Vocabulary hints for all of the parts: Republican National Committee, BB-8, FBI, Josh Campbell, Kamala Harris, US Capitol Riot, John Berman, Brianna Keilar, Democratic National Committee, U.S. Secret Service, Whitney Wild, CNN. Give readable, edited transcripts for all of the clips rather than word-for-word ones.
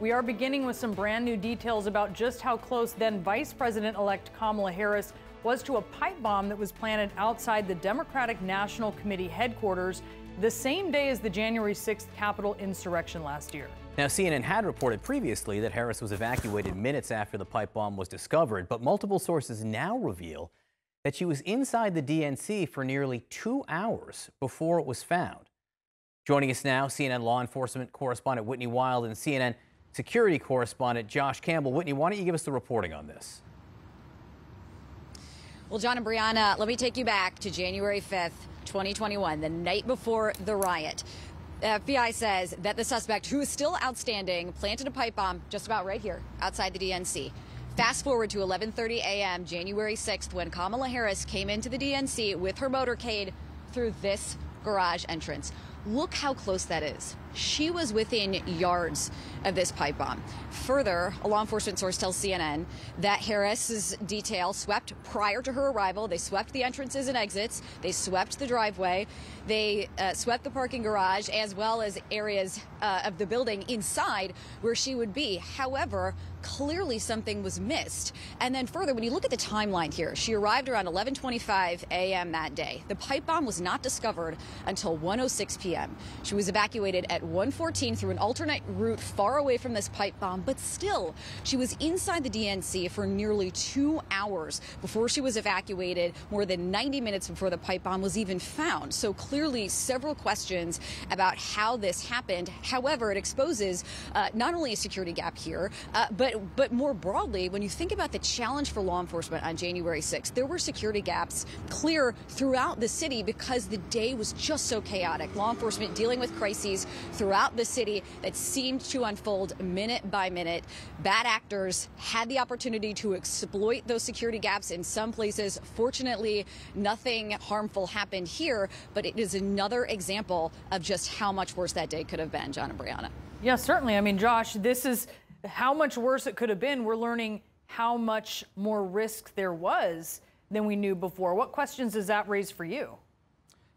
We are beginning with some brand new details about just how close then Vice President-elect Kamala Harris was to a pipe bomb that was planted outside the Democratic National Committee headquarters the same day as the January 6th Capitol insurrection last year. Now, CNN had reported previously that Harris was evacuated minutes after the pipe bomb was discovered, but multiple sources now reveal that she was inside the DNC for nearly 2 hours before it was found. Joining us now, CNN law enforcement correspondent Whitney Wild and CNN security correspondent Josh Campbell. Whitney, why don't you give us the reporting on this? Well, John and Brianna, let me take you back to January 5th, 2021, the night before the riot. The FBI says that the suspect, who is still outstanding, planted a pipe bomb just about right here outside the DNC. Fast forward to 11:30 a.m. January 6th, when Kamala Harris came into the DNC with her motorcade through this garage entrance. Look how close that is. She was within yards of this pipe bomb. Further, a law enforcement source tells CNN that Harris's detail swept prior to her arrival. They swept the entrances and exits. They swept the driveway. They swept the parking garage, as well as areas of the building inside where she would be. However, clearly something was missed. And then further, when you look at the timeline here, she arrived around 11:25 a.m. that day. The pipe bomb was not discovered until 1:06 p.m. She was evacuated at 1:14 through an alternate route far away from this pipe bomb, but still, she was inside the DNC for nearly 2 hours before she was evacuated, more than 90 minutes before the pipe bomb was even found. So clearly, several questions about how this happened. However, it exposes not only a security gap here, but more broadly, when you think about the challenge for law enforcement on January 6th, there were security gaps clear throughout the city because the day was just so chaotic. Law enforcement dealing with crises throughout the city that seemed to unfold minute by minute. Bad actors had the opportunity to exploit those security gaps in some places. Fortunately, nothing harmful happened here, but it is another example of just how much worse that day could have been, John and Brianna. Yeah, certainly. I mean, Josh, this is how much worse it could have been. We're learning how much more risk there was than we knew before. What questions does that raise for you?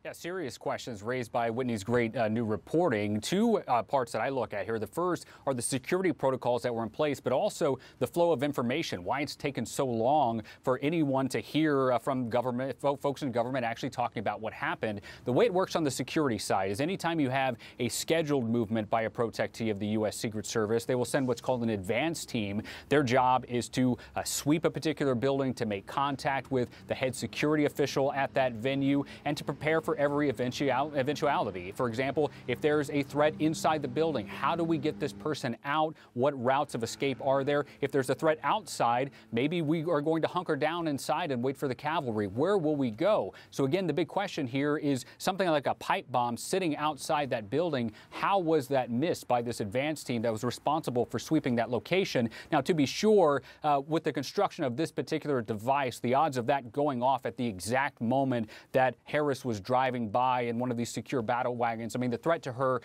Yeah, serious questions raised by Whitney's great new reporting. Two parts that I look at here. The first are the security protocols that were in place, but also the flow of information, why it's taken so long for anyone to hear from government, folks in government actually talking about what happened. The way it works on the security side is anytime you have a scheduled movement by a protectee of the U.S. Secret Service, they will send what's called an advance team. Their job is to sweep a particular building, to make contact with the head security official at that venue, and to prepare for every eventuality. For example, if there's a threat inside the building, how do we get this person out? What routes of escape are there? If there's a threat outside, maybe we are going to hunker down inside and wait for the cavalry. Where will we go? So again, the big question here is something like a pipe bomb sitting outside that building. How was that missed by this advance team that was responsible for sweeping that location? Now, to be sure, with the construction of this particular device, the odds of that going off at the exact moment that Harris was driving by in one of these secure battle wagons, I mean, the threat to her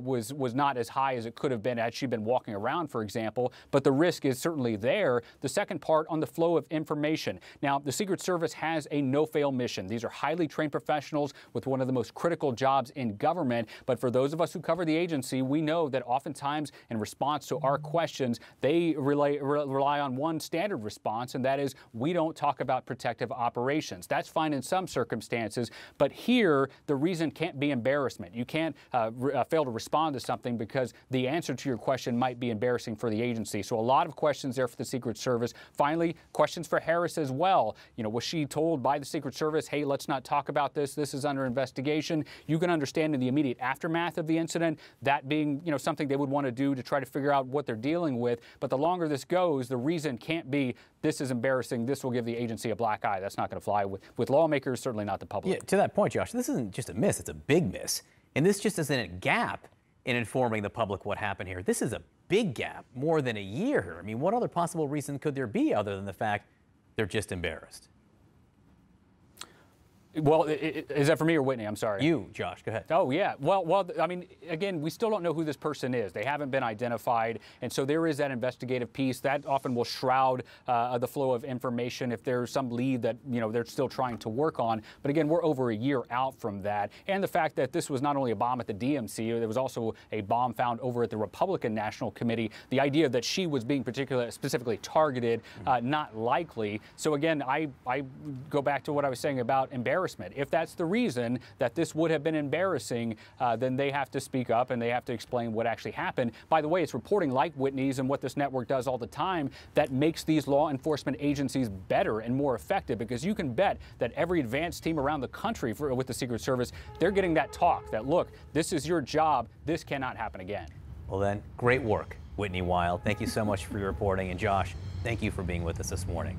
was not as high as it could have been had she been walking around, for example, but the risk is certainly there. The second part on the flow of information. Now, the Secret Service has a no-fail mission. These are highly trained professionals with one of the most critical jobs in government, but for those of us who cover the agency, we know that oftentimes in response to our questions, they rely on one standard response, and that is, we don't talk about protective operations. That's fine in some circumstances, but here, the reason can't be embarrassment. You can't fail to respond to something because the answer to your question might be embarrassing for the agency. So a lot of questions there for the Secret Service. Finally, questions for Harris as well. You know, was she told by the Secret Service, hey, let's not talk about this. This is under investigation. You can understand in the immediate aftermath of the incident, that being, you know, something they would want to do to try to figure out what they're dealing with. But the longer this goes, the reason can't be this is embarrassing. This will give the agency a black eye. That's not going to fly with lawmakers, certainly not the public. Yeah, to that point, Josh, this isn't just a miss, it's a big miss. And this just isn't a gap in informing the public what happened here. This is a big gap, more than a year here. I mean, what other possible reason could there be other than the fact they're just embarrassed? Well, is that for me or Whitney? I'm sorry. You, Josh, go ahead. Oh, yeah. Well, I mean, again, we still don't know who this person is. They haven't been identified. And so there is that investigative piece that often will shroud the flow of information if there's some lead that, you know, they're still trying to work on. But again, we're over a year out from that. And the fact that this was not only a bomb at the DNC, there was also a bomb found over at the Republican National Committee. The idea that she was being specifically targeted, not likely. So again, I go back to what I was saying about embarrassment. If that's the reason that this would have been embarrassing, then they have to speak up and they have to explain what actually happened. By the way, it's reporting like Whitney's and what this network does all the time that makes these law enforcement agencies better and more effective, because you can bet that every advanced team around the country with the Secret Service, they're getting that talk that, look, this is your job. This cannot happen again. Well then, great work, Whitney Wild. Thank you so much for your reporting. And Josh, thank you for being with us this morning.